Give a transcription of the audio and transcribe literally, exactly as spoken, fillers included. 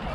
What?